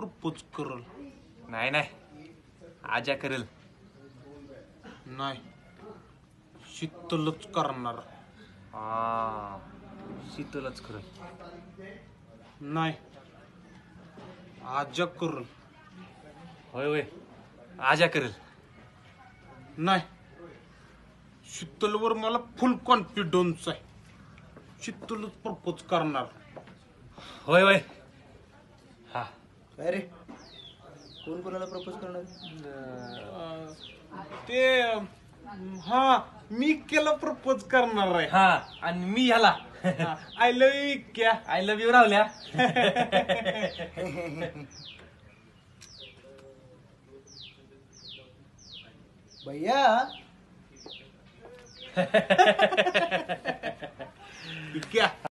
Propose करल। नाही नाही, आजा करल। नाही, शीतलच करणार। हा, शीतलच करल। नाही, आजा करल। होय होय, आजा करल। नाही, शीतलवर मला फुल कॉन्फिडन्स आहे। शीतलच प्रपोज करणार। होय होय। हा, काय रे, कोण कोणाला प्रपोज करणार? ते हा, मी केला प्रपोज करणार आहे। हा, आणि मी ह्याला आय लव यू क्या, आय लव यू रावल्या। भैया क्या?